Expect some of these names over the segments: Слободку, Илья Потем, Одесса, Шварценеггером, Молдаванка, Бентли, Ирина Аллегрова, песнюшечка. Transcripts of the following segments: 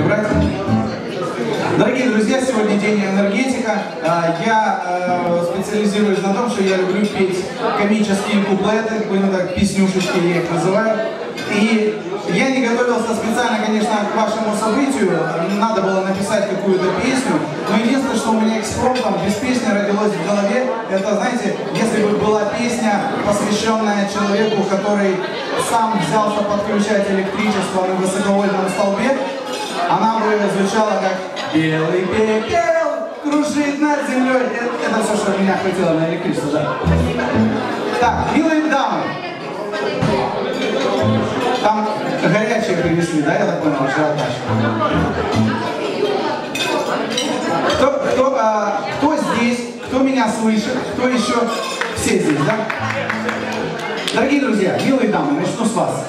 прибрать. Дорогие друзья, сегодня день энергетика. Я специализируюсь на том, что я люблю петь комические куплеты, так, песнюшечки я их называю. И я не готовился специально, конечно, к вашему событию. Надо было написать какую-то песню. Но единственное, что у меня экспромтом без песни родилось в голове, это, знаете, если бы была песня, посвященная человеку, который сам взялся подключать электричество на высоковольтном столбе, она бы звучала как «Белый пепел кружит над землей». Это все, что меня хватило на электричество, да. Так, милые дамы. Там горячие принесли, да, я так понял, что кто здесь, кто меня слышит, кто еще? Все здесь, да? Дорогие друзья, милые дамы, начну с вас.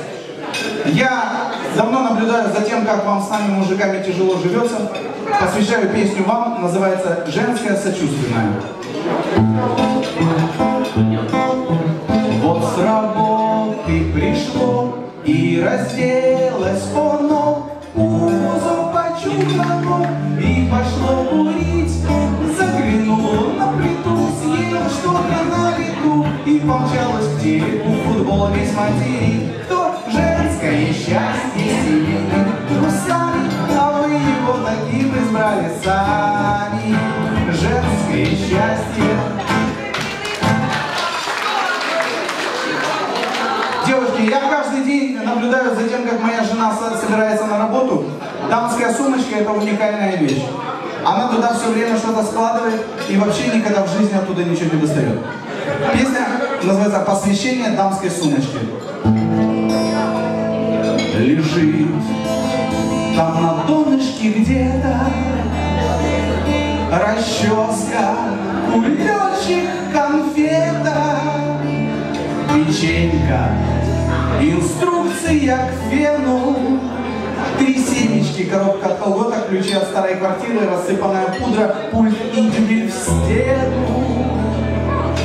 Я давно наблюдаю за тем, как вам с нами, мужиками, тяжело живется. Посвящаю песню вам, называется «Женская сочувственная». Вот с работы пришло и разделась оно, пузо почухано, и пошло курить. Заглянуло на плиту, съело что-то на лету, и помчалось к телеку, футбол весь материк. Кто женское счастье семенит трусами, а вы его таким избрали сами. Женское счастье. Я каждый день наблюдаю за тем, как моя жена собирается на работу. Дамская сумочка – это уникальная вещь. Она туда все время что-то складывает и вообще никогда в жизни оттуда ничего не достает. Песня называется «Посвящение дамской сумочки». Лежит там на донышке где-то расческа, кулечек, конфета, печенька, инструкция к фену, 3 семечки, коробка от колготок, ключи от старой квартиры, рассыпанная пудра, пульт и дюбель в стену.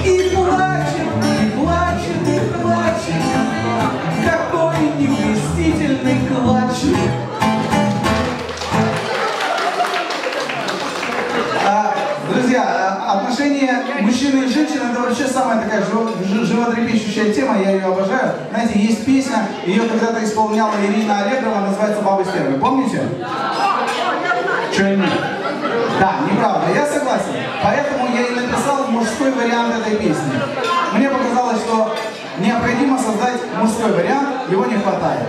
И плачет, и плачет, и плачет, какой невместительный клатч. Друзья, отношения мужчины и женщины – это вообще самая такая животрепещущая тема, я ее обожаю. Знаете, есть песня, ее когда-то исполняла Ирина Аллегрова, называется «Бабы стервы». Помните? Че нет? Да, неправда, я согласен. Поэтому я и написал мужской вариант этой песни. Мне показалось, что необходимо создать мужской вариант, его не хватает.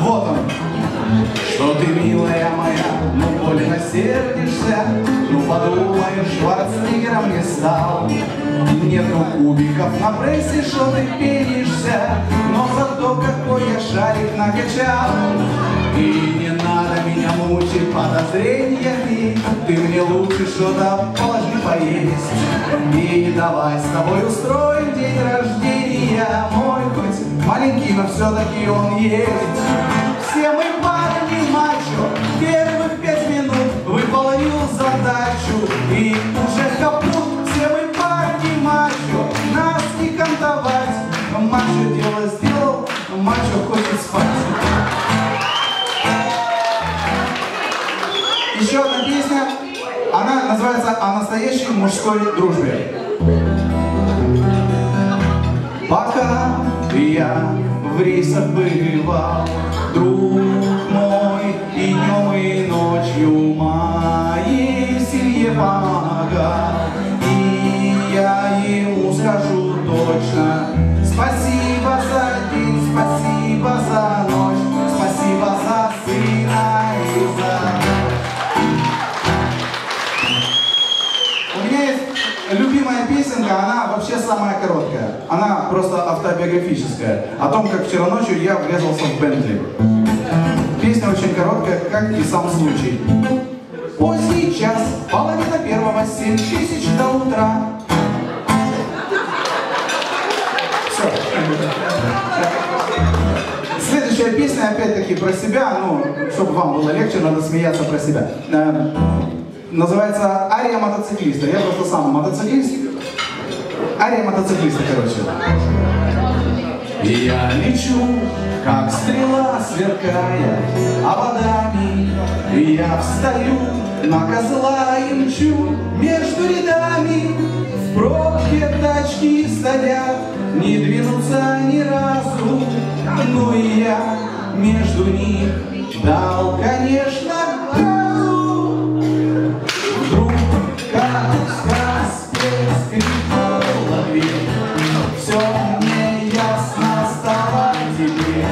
Вот он. Что ты, милая моя, ну больно сердишься, ну подумаешь, Шварценеггером не стал. Нету кубиков на прессе, что ты пенишься, но зато какой я шарик накачал. И не надо меня мучить подозрениями, ты мне лучше что-то положи поесть. И давай с тобой устроим день рождения, мой хоть маленький, но все-таки он есть. Все мы парни мачо, первых 5 минут выполнил задачу и уже капут. Все мы парни мачо, нас не кантовать. Мачо дело сделал, мачо хочет спать. Еще одна песня, она называется «О настоящей мужской дружбе». Пока я в рейсах бывал, друг мой, и днем, и ночью моей семье помогал. И я ему скажу точно: спасибо за день, спасибо за ночь, спасибо за сына и за... У меня есть любимая песенка, она вообще самая короткая. Она просто автобиографическая. О том, как вчера ночью я врезался в Бентли. Песня очень короткая, как и сам случай. Поздний час, половина первого, 7000 до утра. Все. Следующая песня, опять-таки, про себя. Ну, чтобы вам было легче, надо смеяться про себя. Называется «Ария мотоциклиста». Я просто сам мотоциклист. «Ария мотоциклиста», короче. Я лечу, как стрела сверкая ободами, я встаю на козла и мчу между рядами. В пробке тачки стоят, не двинутся ни разу, но и я между них дал, конечно, газу. Вдруг, как в сказке, скрипнула дверь, все мне ясно стало теперь.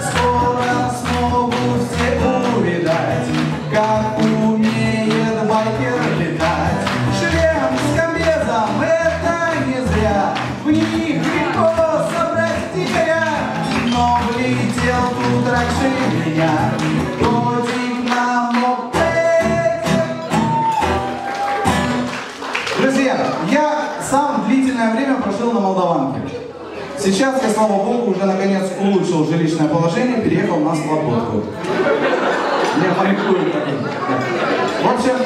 Скоро смогу все увидать, как умеет байкер летать. Шлем с комбезом, это не зря, в них легко собрать дикаря. Но влетел тут раньше меня. На Молдаванке. Сейчас я, слава богу, уже наконец улучшил жилищное положение, переехал на Слободку. В общем,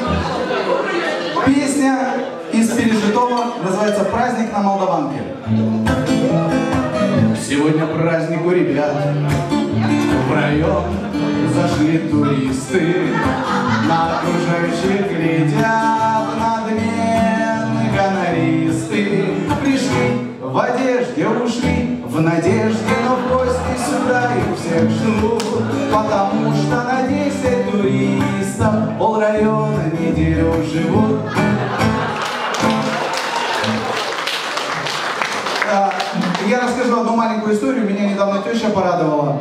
песня из пережитого называется «Праздник на Молдаванке». Сегодня праздник у ребят, в район зашли туристы, на окружающих глядят надменные гонористы. В одежде ушли, в надежде, но в гости сюда их всех ждут, потому что на 10 туристов полрайона неделю живут. Я расскажу одну маленькую историю, меня недавно теща порадовала.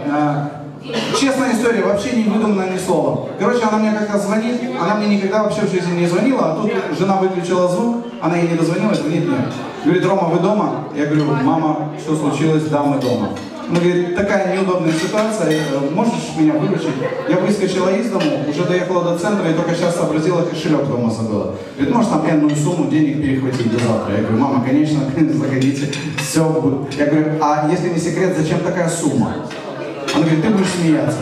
Честная история, вообще не выдумано ни слова. Короче, она мне как-то звонит, она мне никогда вообще в жизни не звонила, а тут жена выключила звук, она ей не дозвонилась, звонит мне. Говорит, Рома, вы дома? Я говорю, мама, что случилось? Да, мы дома. Она говорит, такая неудобная ситуация, можешь меня выручить? Я выскочила из дому, уже доехала до центра и только сейчас сообразила, кошелек дома забыла. Говорит, можешь там энную сумму денег перехватить до завтра? Я говорю, мама, конечно, заходите, все будет. Я говорю, а если не секрет, зачем такая сумма? Она говорит, ты будешь смеяться.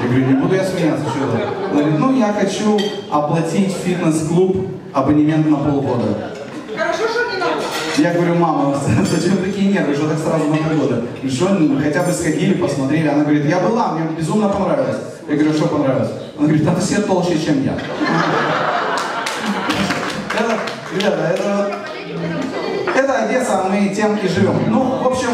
Я говорю, не буду я смеяться, что это? Она говорит, ну я хочу оплатить фитнес-клуб абонемент на полгода. Хорошо, что не надо. Я говорю, мама, зачем такие нервы, что так сразу на полгода? Что, хотя бы сходили, посмотрели. Она говорит, я была, мне безумно понравилось. Я говорю, что понравилось? Она говорит, там все толще, чем я. Это Одесса, мы тем и живем. Ну, в общем,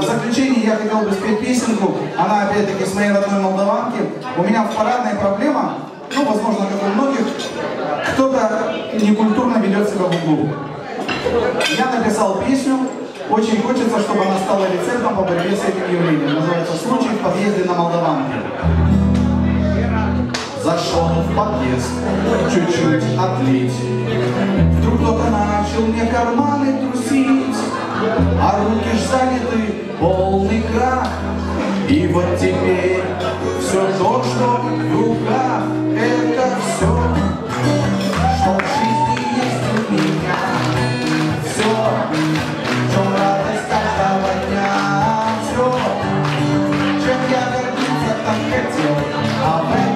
в заключение я хотел бы спеть песенку. Она, опять-таки, с моей родной Молдаванки. У меня в парадной проблема, ну, возможно, как у многих, кто-то некультурно ведет себя в углу. Я написал песню. Очень хочется, чтобы она стала рецептом по борьбе с этим явлением. Называется «Случай в подъезде на Молдаванке». Зашел в подъезд, чуть-чуть отлить. Вдруг кто-то начал мне карманы трусить, а руки ж заняты, полный крах. И вот теперь все то, что в руках, это все, что в жизни есть у меня. Все, в чем радость каждого дня. Все, чем я гордился, так хотел.